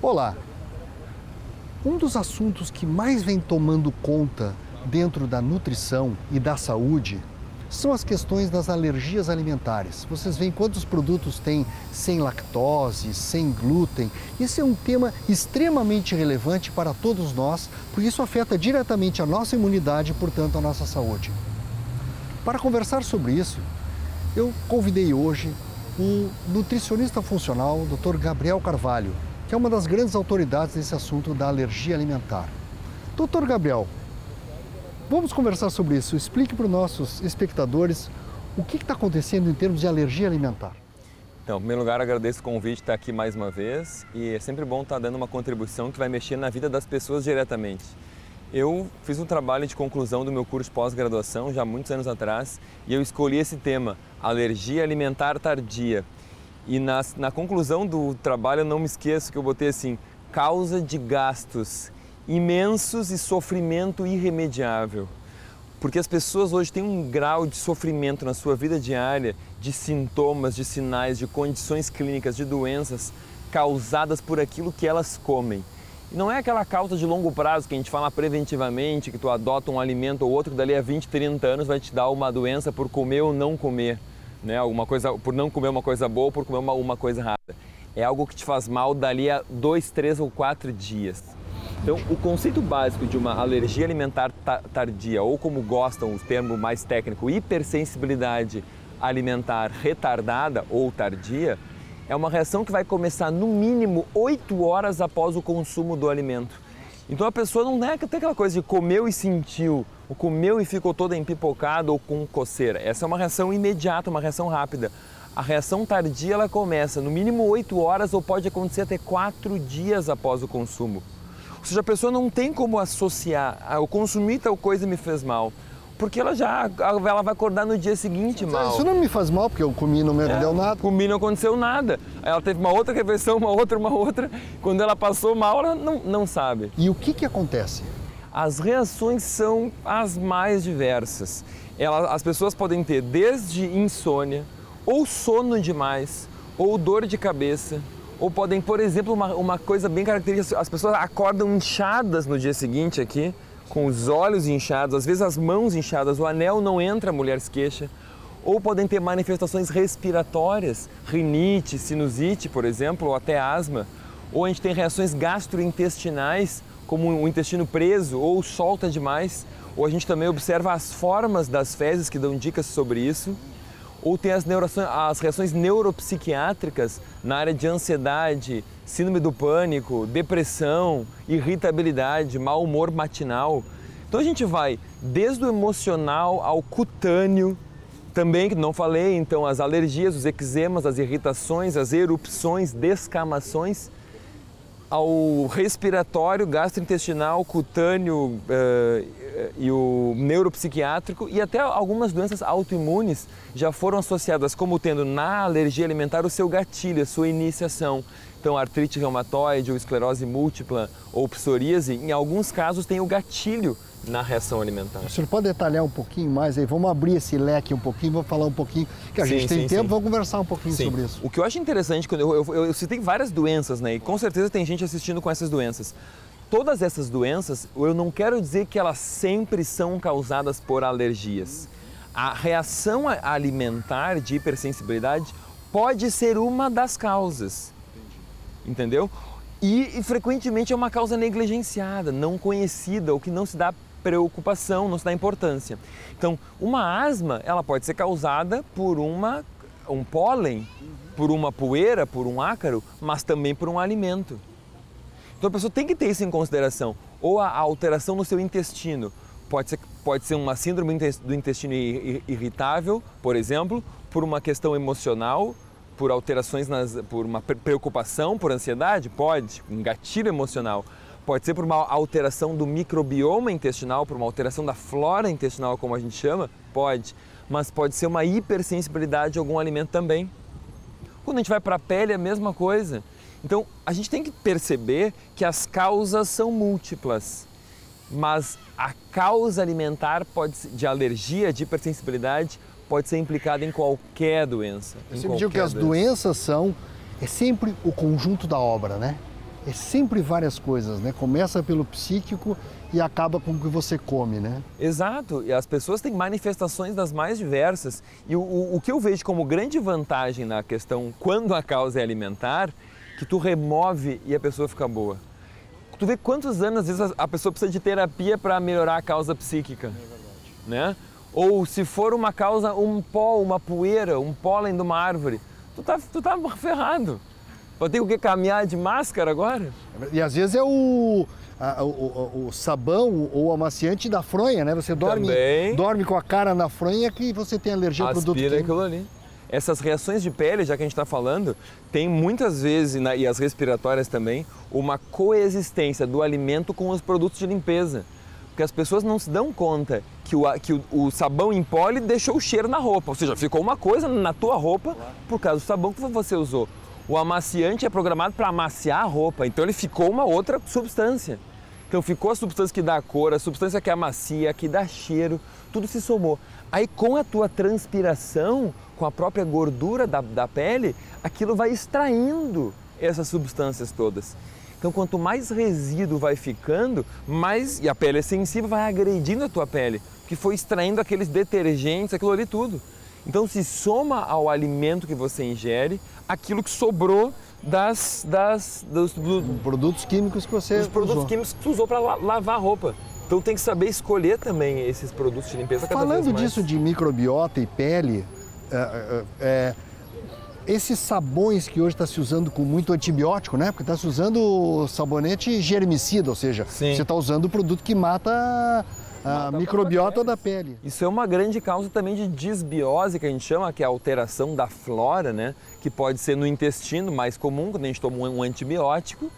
Olá! Um dos assuntos que mais vem tomando conta dentro da nutrição e da saúde são as questões das alergias alimentares. Vocês veem quantos produtos tem sem lactose, sem glúten. Esse é um tema extremamente relevante para todos nós, porque isso afeta diretamente a nossa imunidade e, portanto, a nossa saúde. Para conversar sobre isso, eu convidei hoje o nutricionista funcional, o Dr. Gabriel Carvalho, que é uma das grandes autoridades nesse assunto da alergia alimentar. Dr. Gabriel, vamos conversar sobre isso. Explique para os nossos espectadores o que está acontecendo em termos de alergia alimentar. Então, em primeiro lugar, agradeço o convite de estar aqui mais uma vez. E é sempre bom estar dando uma contribuição que vai mexer na vida das pessoas diretamente. Eu fiz um trabalho de conclusão do meu curso de pós-graduação, já há muitos anos atrás, e eu escolhi esse tema, alergia alimentar tardia. E na conclusão do trabalho, eu não me esqueço que eu botei assim, causa de gastos imensos e sofrimento irremediável. Porque as pessoas hoje têm um grau de sofrimento na sua vida diária, de sintomas, de sinais, de condições clínicas, de doenças causadas por aquilo que elas comem. E não é aquela causa de longo prazo que a gente fala preventivamente, que tu adota um alimento ou outro, que dali a 20, 30 anos vai te dar uma doença por comer ou não comer. Né, alguma coisa, por não comer uma coisa boa ou por comer uma coisa errada. É algo que te faz mal dali a 2, 3 ou 4 dias. Então, o conceito básico de uma alergia alimentar tardia, ou como gostam o termo mais técnico, hipersensibilidade alimentar retardada ou tardia, é uma reação que vai começar no mínimo 8 horas após o consumo do alimento. Então, a pessoa não é até aquela coisa de comeu e sentiu, ou comeu e ficou toda empipocada ou com coceira. Essa é uma reação imediata, uma reação rápida. A reação tardia, ela começa no mínimo 8 horas ou pode acontecer até 4 dias após o consumo. Ou seja, a pessoa não tem como associar, eu consumi tal coisa e me fez mal, porque ela vai acordar no dia seguinte mal. Isso não me faz mal, porque eu comi não me deu nada. Comi não aconteceu nada. Ela teve uma outra refeição, uma outra. Quando ela passou mal, ela não sabe. E o que acontece? As reações são as mais diversas. As pessoas podem ter desde insônia, ou sono demais, ou dor de cabeça, ou podem, por exemplo, uma coisa bem característica, as pessoas acordam inchadas no dia seguinte aqui, com os olhos inchados, às vezes as mãos inchadas, o anel não entra, a mulher se queixa. Ou podem ter manifestações respiratórias, rinite, sinusite, por exemplo, ou até asma. Ou a gente tem reações gastrointestinais, como o intestino preso ou solta demais. Ou a gente também observa as formas das fezes que dão dicas sobre isso. Ou tem as reações neuropsiquiátricas na área de ansiedade, síndrome do pânico, depressão, irritabilidade, mau humor matinal. Então a gente vai desde o emocional ao cutâneo, também que não falei, então as alergias, os eczemas, as irritações, as erupções, descamações, ao respiratório, gastrointestinal, cutâneo e o neuropsiquiátrico, e até algumas doenças autoimunes já foram associadas como tendo na alergia alimentar o seu gatilho, a sua iniciação. Então, artrite reumatoide ou esclerose múltipla ou psoríase, em alguns casos tem o gatilho na reação alimentar. O senhor pode detalhar um pouquinho mais aí? Vamos abrir esse leque um pouquinho, vamos falar um pouquinho, que a gente tem tempo, vamos conversar um pouquinho sobre isso. O que eu acho interessante, quando eu citei várias doenças, né? E com certeza tem gente assistindo com essas doenças. Todas essas doenças, eu não quero dizer que elas sempre são causadas por alergias. A reação alimentar de hipersensibilidade pode ser uma das causas. Entendeu? E frequentemente é uma causa negligenciada, não conhecida, ou que não se dá preocupação, não se dá importância. Então, uma asma, ela pode ser causada por um pólen, por uma poeira, por um ácaro, mas também por um alimento. Então, a pessoa tem que ter isso em consideração. Ou a alteração no seu intestino, pode ser uma síndrome do intestino irritável, por exemplo, por uma questão emocional, por alterações, por uma preocupação, por ansiedade? Pode, um gatilho emocional. Pode ser por uma alteração do microbioma intestinal, por uma alteração da flora intestinal, como a gente chama? Pode. Mas pode ser uma hipersensibilidade a algum alimento também. Quando a gente vai para a pele, é a mesma coisa. Então, a gente tem que perceber que as causas são múltiplas. mas a causa alimentar pode ser, de alergia, de hipersensibilidade, pode ser implicada em qualquer doença. Eu sempre digo que as doenças são, é sempre o conjunto da obra, né? É sempre várias coisas, né? Começa pelo psíquico e acaba com o que você come, né? Exato, e as pessoas têm manifestações das mais diversas. E o que eu vejo como grande vantagem na questão quando a causa é alimentar, que tu remove e a pessoa fica boa. Tu vê quantos anos, às vezes, a pessoa precisa de terapia para melhorar a causa psíquica, né? Ou se for uma causa, um pó, uma poeira, um pólen de uma árvore, tu tá ferrado. Eu tenho que caminhar de máscara agora? E às vezes é o sabão ou amaciante da fronha, né? Você dorme com a cara na fronha que você tem alergia ao produto químico. Aquilo ali. Essas reações de pele, já que a gente está falando, tem muitas vezes, e as respiratórias também, uma coexistência do alimento com os produtos de limpeza. Porque as pessoas não se dão conta que o sabão em pó deixou o cheiro na roupa. Ou seja, ficou uma coisa na tua roupa por causa do sabão que você usou. O amaciante é programado para amaciar a roupa, então ele ficou uma outra substância. Então ficou a substância que dá a cor, a substância que amacia, que dá cheiro, tudo se somou. Aí com a tua transpiração, com a própria gordura da pele, aquilo vai extraindo essas substâncias todas. Então quanto mais resíduo vai ficando, mais, e a pele é sensível, vai agredindo a tua pele, porque foi extraindo aqueles detergentes, aquilo ali tudo. Então se soma ao alimento que você ingere, aquilo que sobrou dos produtos químicos que você usou. Os produtos químicos que você usou para lavar a roupa. Então tem que saber escolher também esses produtos de limpeza cada vez mais. Falando disso de microbiota e pele, esses sabões que hoje está se usando com muito antibiótico, né? Porque está se usando sabonete germicida, ou seja, sim, você está usando o produto que mata a microbiota da pele. Isso é uma grande causa também de desbiose, que a gente chama, que é a alteração da flora, né? Que pode ser no intestino, mais comum, quando a gente toma um antibiótico.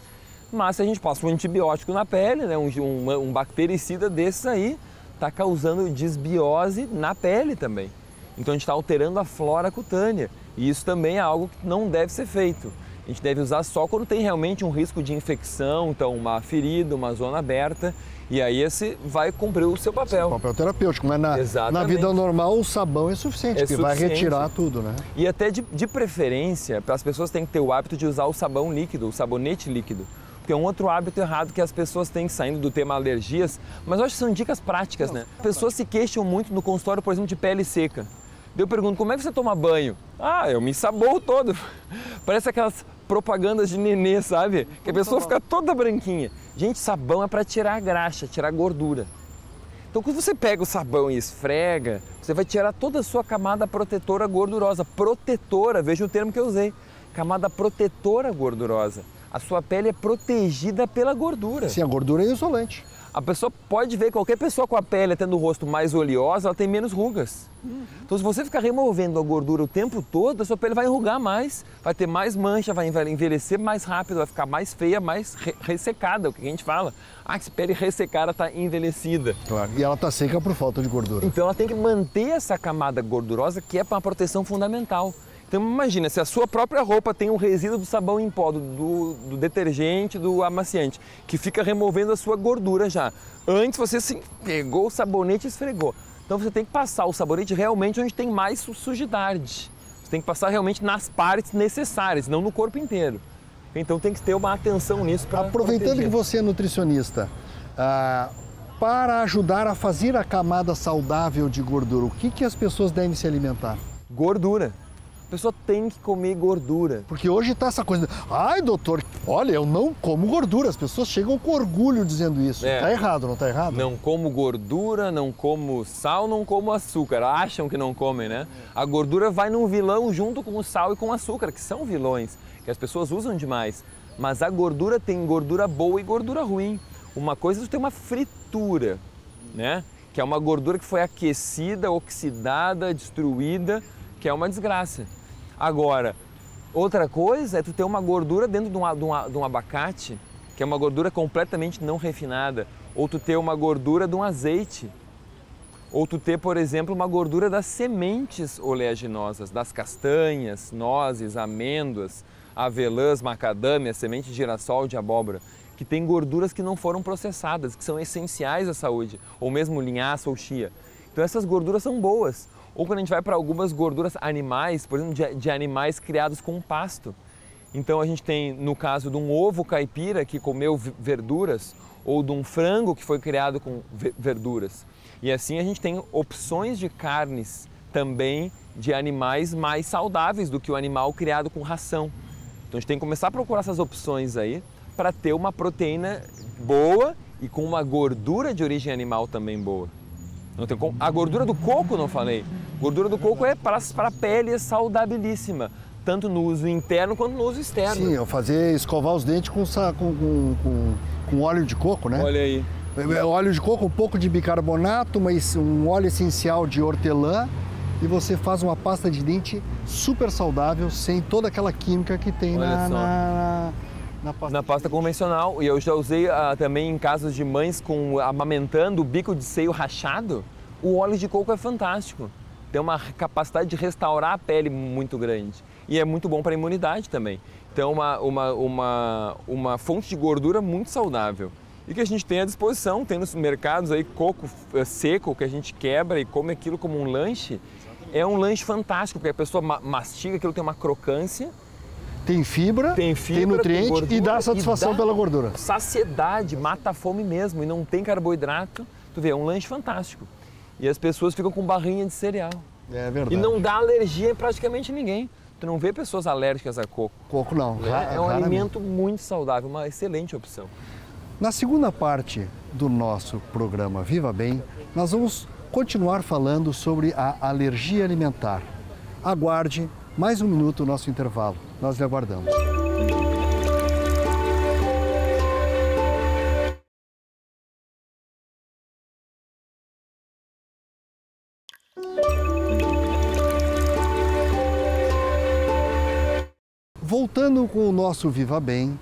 Mas se a gente passa um antibiótico na pele, né? um bactericida desses aí, está causando desbiose na pele também. Então a gente está alterando a flora cutânea. E isso também é algo que não deve ser feito. A gente deve usar só quando tem realmente um risco de infecção, então uma ferida, uma zona aberta, e aí esse vai cumprir o seu papel. O papel terapêutico, mas na vida normal o sabão é suficiente, porque vai retirar tudo, né? E até de preferência, as pessoas têm que ter o hábito de usar o sabão líquido, o sabonete líquido, porque é um outro hábito errado que as pessoas têm, saindo do tema alergias, mas eu acho que são dicas práticas, né? Pessoas se queixam muito no consultório, por exemplo, de pele seca. Eu pergunto, como é que você toma banho? Ah, eu me ensaboo todo. Parece aquelas propagandas de nenê, sabe? Que a pessoa fica toda branquinha. Gente, sabão é para tirar a graxa, tirar a gordura. Então, quando você pega o sabão e esfrega, você vai tirar toda a sua camada protetora gordurosa. Protetora, veja o termo que eu usei. Camada protetora gordurosa. A sua pele é protegida pela gordura. Sim, a gordura é isolante. A pessoa pode ver, qualquer pessoa com a pele tendo o rosto mais oleosa, ela tem menos rugas. Então, se você ficar removendo a gordura o tempo todo, a sua pele vai enrugar mais, vai ter mais mancha, vai envelhecer mais rápido, vai ficar mais feia, mais ressecada, é o que a gente fala. Ah, que pele ressecada está envelhecida. Claro, e ela está seca por falta de gordura. Então, ela tem que manter essa camada gordurosa, que é para uma proteção fundamental. Então, imagina, se a sua própria roupa tem um resíduo do sabão em pó, do detergente, do amaciante, que fica removendo a sua gordura já. Antes você pegou o sabonete e esfregou. Então, você tem que passar o sabonete realmente onde tem mais sujidade. Você tem que passar realmente nas partes necessárias, não no corpo inteiro. Então, tem que ter uma atenção nisso para aproveitando proteger. Que você é nutricionista, para ajudar a fazer a camada saudável de gordura, o que as pessoas devem se alimentar? Gordura. A pessoa tem que comer gordura. Porque hoje está essa coisa, ai doutor, olha, eu não como gordura. As pessoas chegam com orgulho dizendo isso. Está errado, não está errado? Não como gordura, não como sal, não como açúcar. Acham que não comem, né? A gordura vai num vilão junto com o sal e com o açúcar, que são vilões, que as pessoas usam demais. Mas a gordura tem gordura boa e gordura ruim. Uma coisa é ter uma fritura, né? Que é uma gordura que foi aquecida, oxidada, destruída, que é uma desgraça. Agora, outra coisa é tu ter uma gordura dentro de um abacate, que é uma gordura completamente não refinada, ou tu ter uma gordura de um azeite, ou tu ter, por exemplo, uma gordura das sementes oleaginosas, das castanhas, nozes, amêndoas, avelãs, macadâmia, semente de girassol, de abóbora. que tem gorduras que não foram processadas, que são essenciais à saúde, ou mesmo linhaça ou chia. Então essas gorduras são boas. Ou quando a gente vai para algumas gorduras animais, por exemplo, de animais criados com pasto. Então a gente tem, no caso de um ovo caipira que comeu verduras, ou de um frango que foi criado com verduras. E assim a gente tem opções de carnes também de animais mais saudáveis do que o animal criado com ração. Então a gente tem que começar a procurar essas opções aí para ter uma proteína boa e com uma gordura de origem animal também boa. Não tem como. A gordura do coco, não falei. A gordura do coco é para a pele, é saudabilíssima, tanto no uso interno quanto no uso externo. Sim, eu fazia escovar os dentes com óleo de coco, né? Olha aí. Óleo de coco, um pouco de bicarbonato, um óleo essencial de hortelã, e você faz uma pasta de dente super saudável, sem toda aquela química que tem na pasta convencional. E eu já usei também em casos de mães amamentando o bico de seio rachado. O óleo de coco é fantástico, tem uma capacidade de restaurar a pele muito grande e é muito bom para a imunidade também. Então uma fonte de gordura muito saudável. E que a gente tem à disposição, tem nos mercados aí coco seco que a gente quebra e come aquilo como um lanche. Exatamente. É um lanche fantástico, porque a pessoa mastiga, aquilo tem uma crocância. Tem fibra, tem nutriente, tem gordura, e dá satisfação pela gordura. Saciedade, mata a fome mesmo, e não tem carboidrato. Tu vê, é um lanche fantástico. E as pessoas ficam com barrinha de cereal. É verdade. E não dá alergia em praticamente ninguém. Tu não vê pessoas alérgicas a coco. Coco não. É um alimento muito saudável, uma excelente opção. Na segunda parte do nosso programa Viva Bem, nós vamos continuar falando sobre a alergia alimentar. Aguarde mais um minuto o nosso intervalo. Nós lhe aguardamos. Voltando com o nosso Viva Bem,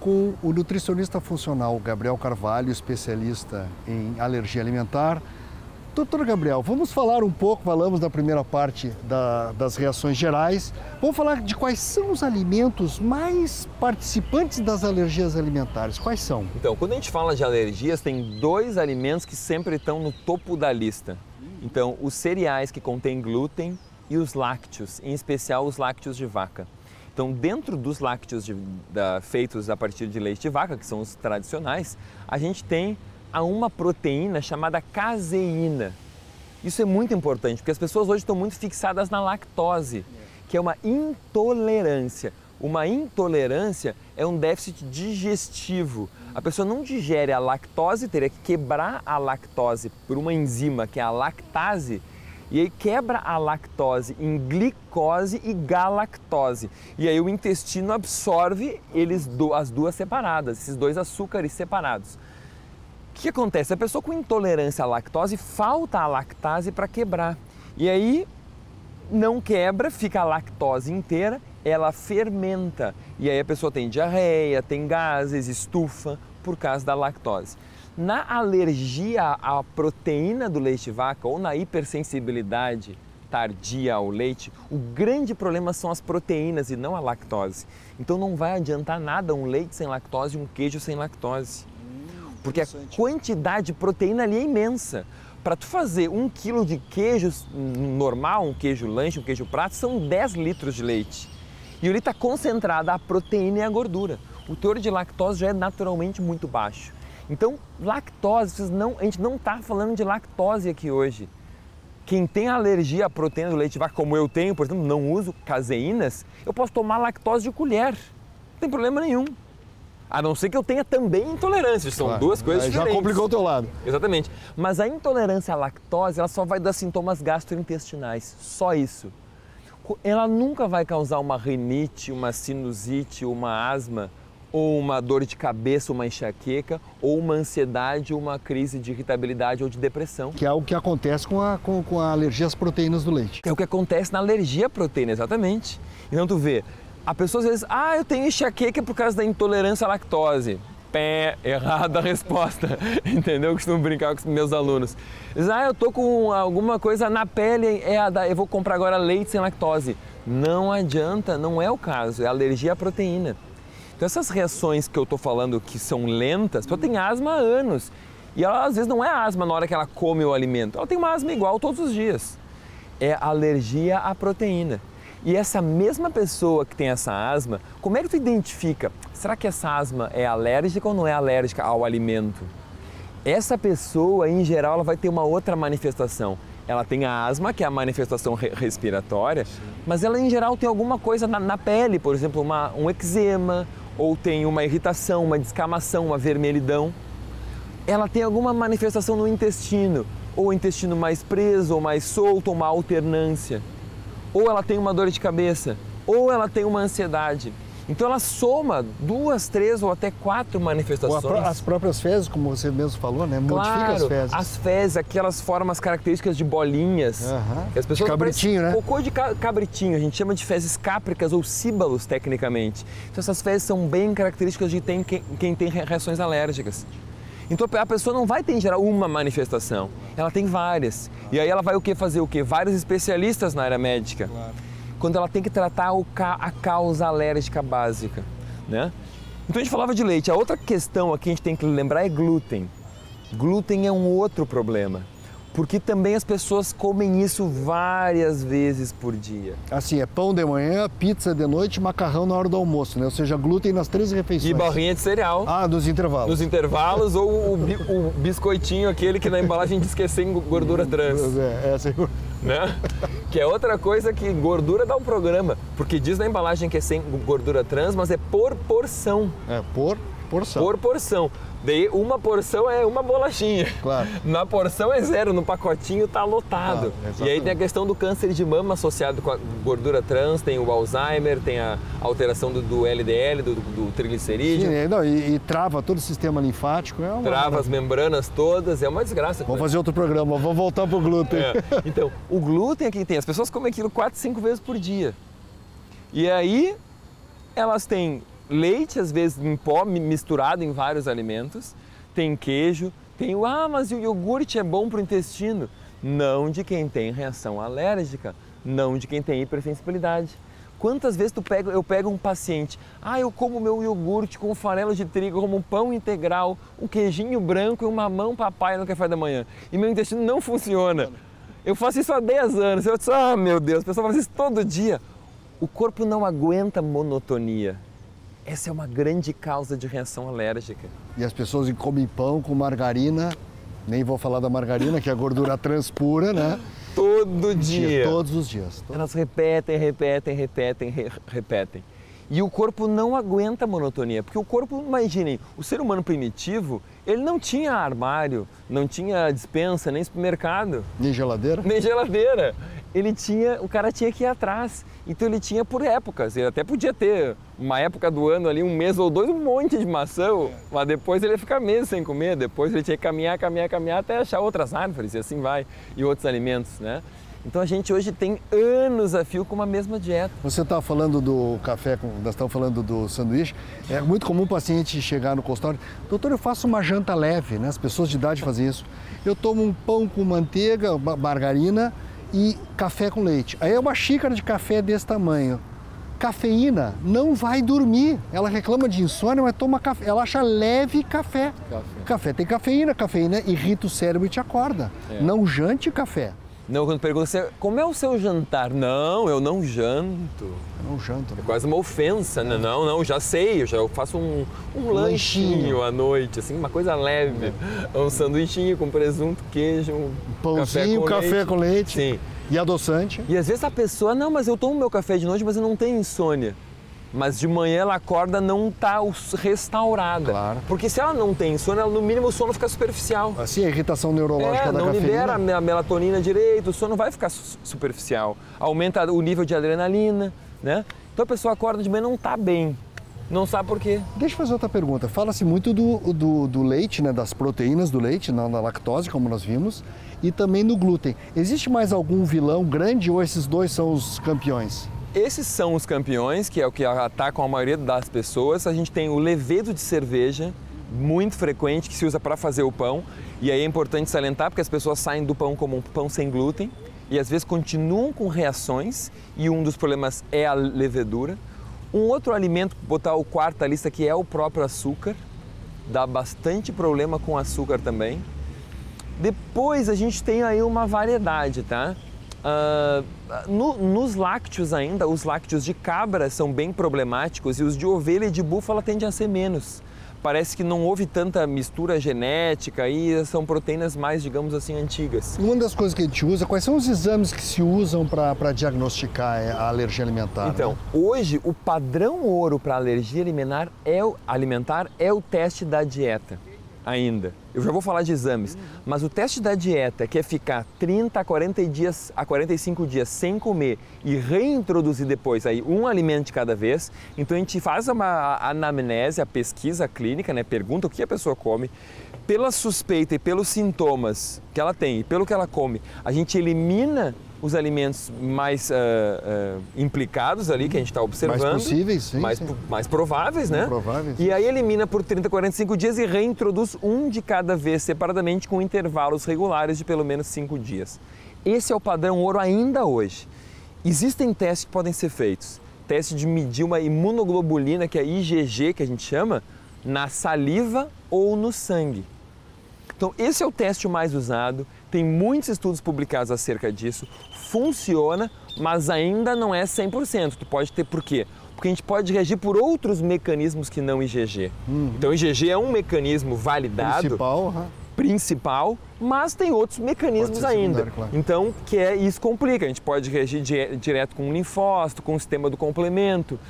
com o nutricionista funcional Gabriel Carvalho, especialista em alergia alimentar. Doutor Gabriel, vamos falar um pouco, falamos na primeira parte das reações gerais, vamos falar de quais são os alimentos mais participantes das alergias alimentares, quais são? Então, quando a gente fala de alergias, tem dois alimentos que sempre estão no topo da lista. Então, os cereais que contêm glúten e os lácteos, em especial os lácteos de vaca. Então, dentro dos lácteos feitos a partir de leite de vaca, que são os tradicionais, a gente tem uma proteína chamada caseína. Isso é muito importante, porque as pessoas hoje estão muito fixadas na lactose, que é uma intolerância. Uma intolerância é um déficit digestivo. A pessoa não digere a lactose, teria que quebrar a lactose por uma enzima, que é a lactase, e aí quebra a lactose em glicose e galactose. E aí o intestino absorve as duas separadas, esses dois açúcares separados. O que acontece? A pessoa com intolerância à lactose, falta a lactase para quebrar. E aí não quebra, fica a lactose inteira, ela fermenta. E aí a pessoa tem diarreia, tem gases, estufa por causa da lactose. Na alergia à proteína do leite de vaca ou na hipersensibilidade tardia ao leite, o grande problema são as proteínas e não a lactose. Então não vai adiantar nada um leite sem lactose e um queijo sem lactose. Porque a quantidade de proteína ali é imensa. Para tu fazer 1 quilo de queijo normal, um queijo lanche, um queijo prato, são 10 litros de leite. E ali está concentrada a proteína e a gordura. O teor de lactose já é naturalmente muito baixo. Então, lactose, a gente não está falando de lactose aqui hoje. Quem tem alergia à proteína do leite de vaca, como eu tenho, por exemplo, não uso caseínas, eu posso tomar lactose de colher, não tem problema nenhum. A não ser que eu tenha também intolerância, são duas coisas diferentes. Já complicou o teu lado. Exatamente. Mas a intolerância à lactose, ela só vai dar sintomas gastrointestinais, só isso. Ela nunca vai causar uma rinite, uma sinusite, uma asma, ou uma dor de cabeça, uma enxaqueca, ou uma ansiedade, uma crise de irritabilidade ou de depressão. Que é o que acontece com a alergia às proteínas do leite. É o que acontece na alergia à proteína, exatamente. Então tu vê, a pessoa às vezes, eu tenho enxaqueca por causa da intolerância à lactose. Pé, errada a resposta, entendeu? Eu costumo brincar com os meus alunos. Diz, eu tô com alguma coisa na pele, eu vou comprar agora leite sem lactose. Não adianta, não é o caso, é alergia à proteína. Então essas reações que eu tô falando que são lentas, a pessoa tem asma há anos. E ela às vezes não é asma na hora que ela come o alimento, ela tem uma asma igual todos os dias. É alergia à proteína. E essa mesma pessoa que tem essa asma, como é que tu identifica? Será que essa asma é alérgica ou não é alérgica ao alimento? Essa pessoa, em geral, ela vai ter uma outra manifestação. Ela tem a asma, que é a manifestação respiratória, sim, mas ela, em geral, tem alguma coisa na pele, por exemplo, um eczema, ou tem uma irritação, uma descamação, uma vermelhidão. Ela tem alguma manifestação no intestino, ou intestino mais preso, ou mais solto, uma alternância. Ou ela tem uma dor de cabeça, ou ela tem uma ansiedade. Então ela soma 2, 3 ou até 4 manifestações. As próprias fezes, como você mesmo falou, né? Modifica, claro, as fezes. As fezes, aquelas formas características de bolinhas. As pessoas de cabritinho, né? Cocô de cabritinho, a gente chama de fezes cápricas ou síbalos, tecnicamente. Então essas fezes são bem características de quem tem reações alérgicas. Então a pessoa não vai ter, em geral, uma manifestação, ela tem várias. E aí ela vai fazer o quê? Vários especialistas na área médica. Claro. Quando ela tem que tratar a causa alérgica básica, né? Então a gente falava de leite. A outra questão aqui que a gente tem que lembrar é glúten. Glúten é um outro problema, porque também as pessoas comem isso várias vezes por dia. Assim, é pão de manhã, pizza de noite, macarrão na hora do almoço, né? Ou seja, glúten nas 3 refeições. E barrinha de cereal. Ah, nos intervalos. Nos intervalos, ou o biscoitinho, aquele que na embalagem diz que é sem gordura trans. É, sem gordura. Né? Que é outra coisa que gordura dá um programa, porque diz na embalagem que é sem gordura trans, mas é por porção. É, por porção. Por porção. Daí uma porção é uma bolachinha, claro. Na porção é 0, no pacotinho tá lotado. Claro, e aí tem a questão do câncer de mama associado com a gordura trans, tem o Alzheimer, tem a alteração do LDL, do triglicerídeo. Sim, não, e trava todo o sistema linfático. Trava as membranas todas, é uma desgraça. Vamos fazer outro programa, vamos voltar pro glúten. É. Então, o glúten aqui tem, as pessoas comem aquilo 4, 5 vezes por dia. E aí elas têm leite, às vezes, em pó, misturado em vários alimentos. Tem queijo, tem o... Ah, mas o iogurte é bom para o intestino. Não de quem tem reação alérgica, não de quem tem hipersensibilidade. Quantas vezes eu pego um paciente, ah, eu como meu iogurte com farelo de trigo, como um pão integral, um queijinho branco e um mamão papai no café da manhã. E meu intestino não funciona. Eu faço isso há 10 anos. Eu disse, ah, meu Deus, o pessoal faz isso todo dia. O corpo não aguenta monotonia. Essa é uma grande causa de reação alérgica. E as pessoas comem pão com margarina, nem vou falar da margarina, que é a gordura trans pura, né? Todo dia. Todos os dias. Elas repetem, repetem, repetem, repetem. E o corpo não aguenta a monotonia, porque o corpo, imaginem, o ser humano primitivo, ele não tinha armário, não tinha dispensa, nem supermercado. Nem geladeira? Nem geladeira. O cara tinha que ir atrás, então ele tinha por épocas, ele até podia ter uma época do ano ali, um mês ou dois, um monte de maçã, mas depois ele ia ficar meses sem comer, depois ele tinha que caminhar, caminhar, caminhar, até achar outras árvores e assim vai, e outros alimentos, né? Então a gente hoje tem anos a fio com uma mesma dieta. Você estava falando do café, nós estamos falando do sanduíche. É muito comum o paciente chegar no consultório, doutor, eu faço uma janta leve, né? As pessoas de idade fazem isso. Eu tomo um pão com manteiga, margarina e café com leite. Aí é uma xícara de café desse tamanho. Cafeína não vai dormir. Ela reclama de insônia, mas toma café. Ela acha leve café. Café tem cafeína. Cafeína irrita o cérebro e te acorda. É. Não jante café. Não, quando pergunta você, como é o seu jantar? Não, eu não janto. Eu não janto. Né? É quase uma ofensa, né? Não, não, já sei, eu já faço um lanchinho à noite, assim, uma coisa leve. Um sanduichinho com presunto, queijo, um pãozinho, café com leite. Sim. E adoçante. E às vezes a pessoa, não, mas eu tomo meu café de noite, mas eu não tenho insônia. Mas de manhã ela acorda, não está restaurada. Claro. Porque se ela não tem sono, ela, no mínimo o sono fica superficial. Assim, a irritação neurológica da cafeína. Não libera a melatonina direito, o sono vai ficar superficial. Aumenta o nível de adrenalina, né? Então a pessoa acorda de manhã não está bem. Não sabe por quê. Deixa eu fazer outra pergunta. Fala-se muito do leite, né? Das proteínas do leite, na lactose, como nós vimos, e também no glúten. Existe mais algum vilão grande ou esses dois são os campeões? Esses são os campeões, que é o que atacam a maioria das pessoas. A gente tem o levedo de cerveja, muito frequente, que se usa para fazer o pão. E aí é importante salientar, porque as pessoas saem do pão como um pão sem glúten e às vezes continuam com reações, e um dos problemas é a levedura. Um outro alimento, botar o quarto da lista, que é o próprio açúcar. Dá bastante problema com açúcar também. Depois a gente tem aí uma variedade, tá? Nos lácteos ainda, os lácteos de cabra são bem problemáticos e os de ovelha e de búfala tendem a ser menos. Parece que não houve tanta mistura genética e são proteínas mais, digamos assim, antigas. Uma das coisas que a gente usa, quais são os exames que se usam para diagnosticar a alergia alimentar? Então, né? Hoje o padrão ouro para alergia alimentar é o teste da dieta ainda. Eu já vou falar de exames, mas o teste da dieta, que é ficar 30 a 45 dias sem comer e reintroduzir depois aí um alimento de cada vez. Então a gente faz uma anamnese, a pesquisa clínica, né? Pergunta o que a pessoa come. Pela suspeita e pelos sintomas que ela tem e pelo que ela come, a gente elimina os alimentos mais implicados ali, que a gente está observando. Mais possíveis, sim. Mais prováveis, né? Prováveis. E aí elimina por 30, 45 dias e reintroduz um de cada vez separadamente com intervalos regulares de pelo menos 5 dias. Esse é o padrão ouro ainda hoje. Existem testes que podem ser feitos. Teste de medir uma imunoglobulina, que é IgG, que a gente chama, na saliva ou no sangue. Então, esse é o teste mais usado, tem muitos estudos publicados acerca disso, funciona, mas ainda não é 100%. Tu pode ter por quê? Porque a gente pode reagir por outros mecanismos que não IgG. Então, IgG é um mecanismo validado, principal, mas tem outros mecanismos ainda. Claro. Então, isso complica, a gente pode reagir direto com o linfócito, com o sistema do complemento.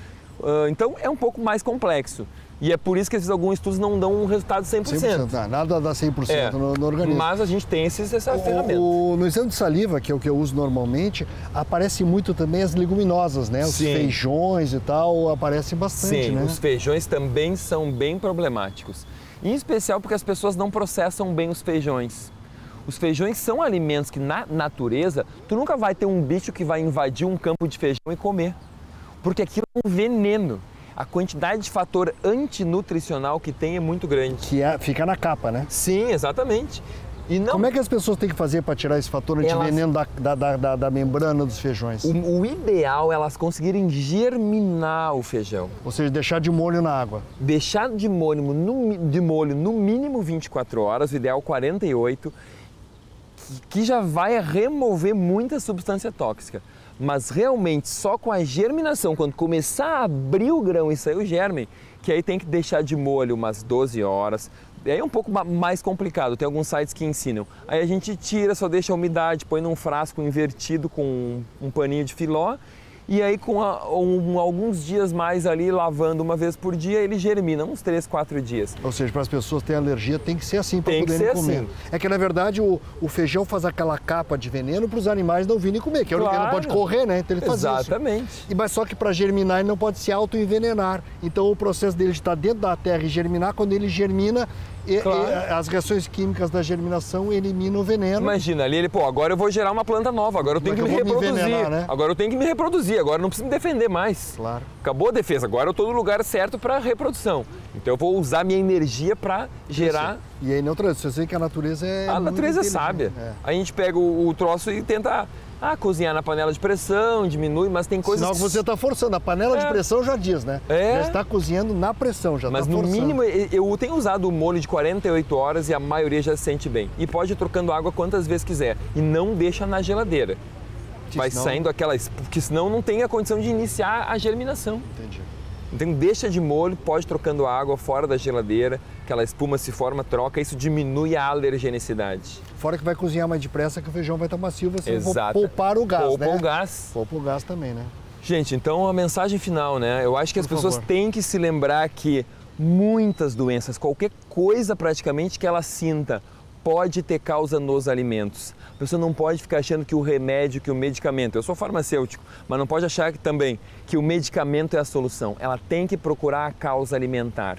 Então, é um pouco mais complexo. E é por isso que alguns estudos não dão um resultado 100%. Nada dá 100% no organismo. Mas a gente tem essas ferramentas. No exame de saliva, que é o que eu uso normalmente, aparece muito também as leguminosas, né? Os feijões e tal, aparecem bastante, né? Os feijões também são bem problemáticos. Em especial porque as pessoas não processam bem os feijões. Os feijões são alimentos que, na natureza, tu nunca vai ter um bicho que vai invadir um campo de feijão e comer. Porque aquilo é um veneno. A quantidade de fator antinutricional que tem é muito grande. Que fica na capa, né? Sim, exatamente. E não... Como é que as pessoas têm que fazer para tirar esse fator antiveneno da membrana dos feijões? O ideal é elas conseguirem germinar o feijão. Ou seja, deixar de molho na água. Deixar de molho no mínimo 24 horas, o ideal 48, que já vai remover muita substância tóxica. Mas realmente só com a germinação, quando começar a abrir o grão e sair o germe, que aí tem que deixar de molho umas 12 horas. Aí é um pouco mais complicado, tem alguns sites que ensinam. Aí a gente tira, só deixa a umidade, põe num frasco invertido com um paninho de filó e aí com alguns dias mais ali, lavando uma vez por dia, ele germina, uns 3, 4 dias. Ou seja, para as pessoas que têm alergia, tem que ser assim para poderem comer. Assim. É que, na verdade, o feijão faz aquela capa de veneno para os animais não virem comer, que claro. Ele não pode correr, né? Então ele faz isso. Mas só que para germinar, ele não pode se autoenvenenar. Então, o processo dele de estar dentro da terra e germinar, quando ele germina, as reações químicas da germinação eliminam o veneno. Imagina, ali ele, agora eu vou gerar uma planta nova, agora eu tenho que me reproduzir. Agora eu tenho que me reproduzir, agora eu não preciso me defender mais. Claro. Acabou a defesa, agora eu estou no lugar certo para reprodução. Então eu vou usar minha energia para gerar... E aí não traz, eu sei que a natureza é... A natureza é sábia. A gente pega o troço e tenta... cozinhar na panela de pressão, diminui, mas tem coisas... Senão que você está forçando, a panela de pressão já diz, né? Já está cozinhando na pressão, já está forçando. Mas no mínimo, eu tenho usado o molho de 48 horas e a maioria já se sente bem. E pode ir trocando água quantas vezes quiser e não deixa na geladeira. Vai saindo aquelas... Porque senão não tem a condição de iniciar a germinação. Entendi. Então deixa de molho, pode trocando água fora da geladeira, aquela espuma se forma, troca, isso diminui a alergenicidade. Fora que vai cozinhar mais depressa que o feijão vai estar macio, você vai poupar o gás, Poupa o gás também, né? Gente, então a mensagem final, né? Eu acho que as pessoas têm que se lembrar que muitas doenças, qualquer coisa praticamente que ela sinta, pode ter causa nos alimentos. A pessoa não pode ficar achando que o remédio, que o medicamento... Eu sou farmacêutico, mas não pode achar que o medicamento é a solução. Ela tem que procurar a causa alimentar.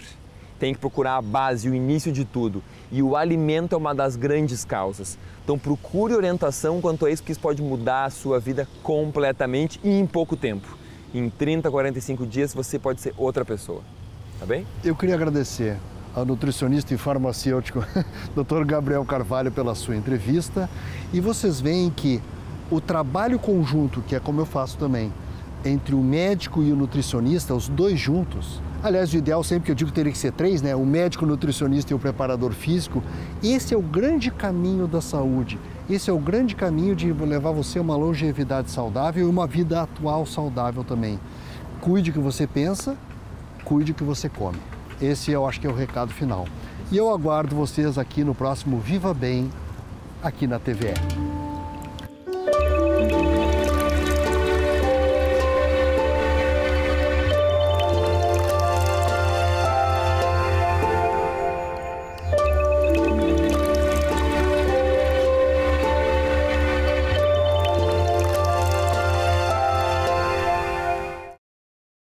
Tem que procurar a base, o início de tudo. E o alimento é uma das grandes causas. Então procure orientação quanto a isso, porque isso pode mudar a sua vida completamente e em pouco tempo. Em 30, 45 dias você pode ser outra pessoa. Tá bem? Eu queria agradecer ao nutricionista e farmacêutico Dr. Gabriel Carvalho pela sua entrevista. E vocês veem que o trabalho conjunto, que é como eu faço também, entre o médico e o nutricionista, os dois juntos. Aliás, o ideal sempre que eu digo teria que ser três, né? O médico, o nutricionista e o preparador físico. Esse é o grande caminho da saúde. Esse é o grande caminho de levar você a uma longevidade saudável e uma vida atual saudável também. Cuide o que você pensa, cuide o que você come. Esse eu acho que é o recado final. E eu aguardo vocês aqui no próximo Viva Bem, aqui na TVE.